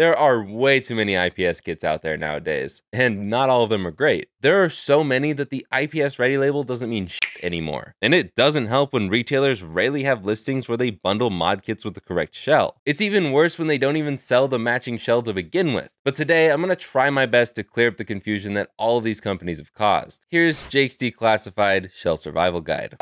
There are way too many IPS kits out there nowadays, and not all of them are great. There are so many that the IPS ready label doesn't mean shit anymore. And it doesn't help when retailers rarely have listings where they bundle mod kits with the correct shell. It's even worse when they don't even sell the matching shell to begin with. But today, I'm gonna try my best to clear up the confusion that all of these companies have caused. Here's Jake's Declassified Shell Survival Guide.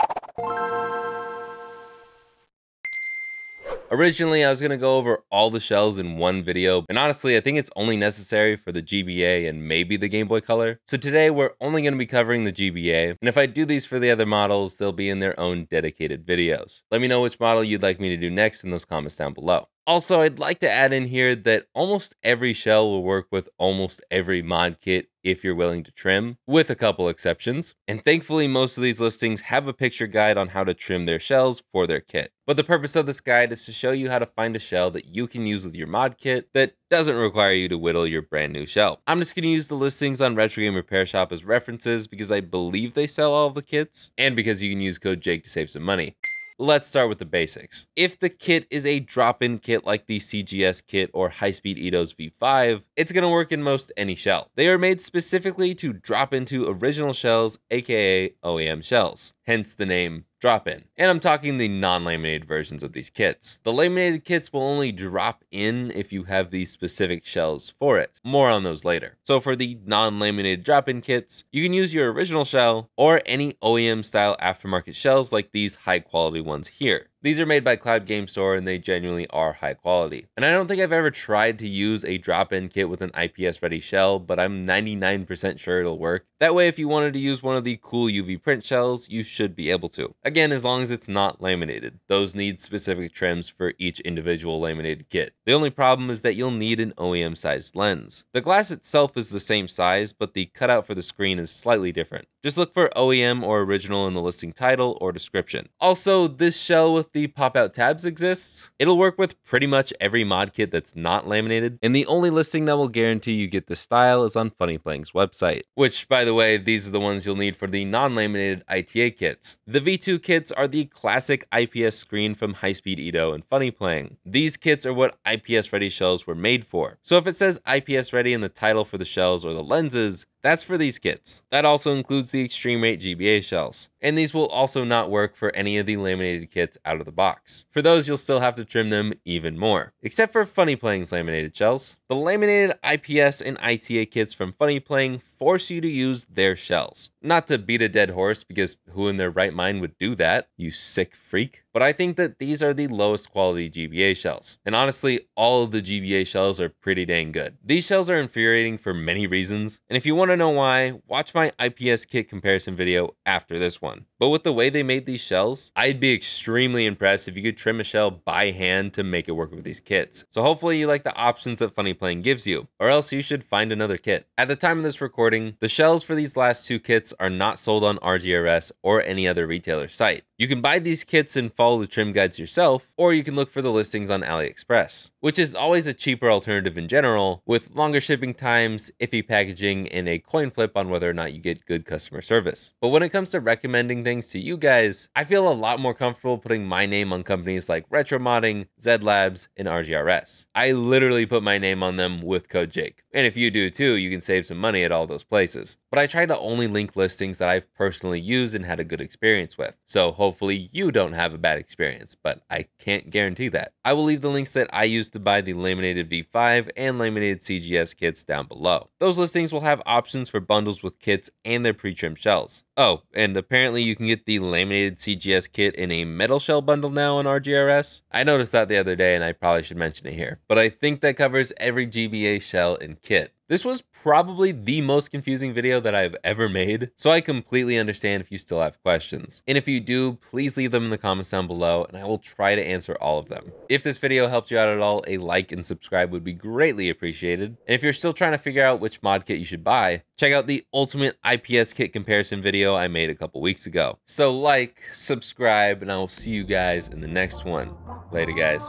Originally, I was going to go over all the shells in one video, and honestly, I think it's only necessary for the GBA and maybe the Game Boy Color. So today, we're only going to be covering the GBA, and if I do these for the other models, they'll be in their own dedicated videos. Let me know which model you'd like me to do next in those comments down below. Also, I'd like to add in here that almost every shell will work with almost every mod kit if you're willing to trim, with a couple exceptions. And thankfully, most of these listings have a picture guide on how to trim their shells for their kit. But the purpose of this guide is to show you how to find a shell that you can use with your mod kit that doesn't require you to whittle your brand new shell. I'm just gonna use the listings on Retro Game Repair Shop as references because I believe they sell all of the kits and because you can use code Jake to save some money. Let's start with the basics. If the kit is a drop-in kit like the CGS kit or High Speed Edo's V5, it's gonna work in most any shell. They are made specifically to drop into original shells, AKA OEM shells, hence the name drop-in. And I'm talking the non-laminated versions of these kits. The laminated kits will only drop in if you have the specific shells for it. More on those later. So for the non-laminated drop-in kits, you can use your original shell or any OEM style aftermarket shells like these high quality ones here. These are made by Cloud Game Store and they genuinely are high quality. And I don't think I've ever tried to use a drop-in kit with an IPS ready shell, but I'm 99% sure it'll work. That way, if you wanted to use one of the cool UV print shells, you should be able to. Again, as long as it's not laminated. Those need specific trims for each individual laminated kit. The only problem is that you'll need an OEM sized lens. The glass itself is the same size, but the cutout for the screen is slightly different. Just look for OEM or original in the listing title or description. Also, this shell with the pop-out tabs exists. It'll work with pretty much every mod kit that's not laminated, and the only listing that will guarantee you get this style is on Funny Playing's website, which, by the way, these are the ones you'll need for the non-laminated ITA kits. The V2 kits are the classic IPS screen from High Speed Edo and Funny Playing. These kits are what IPS-ready shells were made for, so if it says IPS-ready in the title for the shells or the lenses, that's for these kits. That also includes the Extreme Rate GBA shells. And these will also not work for any of the laminated kits out of the box. For those, you'll still have to trim them even more, except for Funny Playing's laminated shells. The laminated IPS and ITA kits from Funny Playing force you to use their shells. Not to beat a dead horse, because who in their right mind would do that, you sick freak? But I think that these are the lowest quality GBA shells. And honestly, all of the GBA shells are pretty dang good. These shells are infuriating for many reasons, and if you want to know why, watch my IPS kit comparison video after this one. But with the way they made these shells, I'd be extremely impressed if you could trim a shell by hand to make it work with these kits. So hopefully you like the options that Funny Playing gives you, or else you should find another kit. At the time of this recording, the shells for these last two kits are not sold on RGRS or any other retailer site. You can buy these kits and follow the trim guides yourself, or you can look for the listings on AliExpress, which is always a cheaper alternative in general, with longer shipping times, iffy packaging, and a coin flip on whether or not you get good customer service. But when it comes to recommending things to you guys, I feel a lot more comfortable putting my name on companies like Retro Modding, Zed Labs, and RGRS. I literally put my name on them with code Jake. And if you do too, you can save some money at all those places. But I try to only link listings that I've personally used and had a good experience with. So hopefully you don't have a bad experience, but I can't guarantee that. I will leave the links that I used to buy the laminated V5 and laminated CGS kits down below. Those listings will have options for bundles with kits and their pre-trimmed shells. Oh, and apparently you can get the laminated CGS kit in a metal shell bundle now on RGRS. I noticed that the other day and I probably should mention it here, but I think that covers every GBA shell and kit. This was probably the most confusing video that I've ever made, so I completely understand if you still have questions. And if you do, please leave them in the comments down below and I will try to answer all of them. If this video helped you out at all, a like and subscribe would be greatly appreciated. And if you're still trying to figure out which mod kit you should buy, check out the ultimate IPS kit comparison video I made a couple weeks ago. So like, subscribe, and I will see you guys in the next one. Later, guys.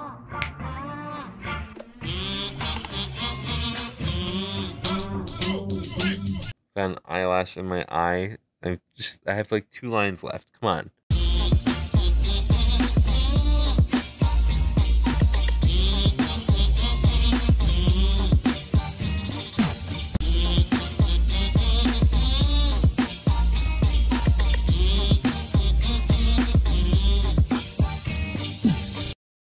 An eyelash in my eye. I have like 2 lines left. Come on.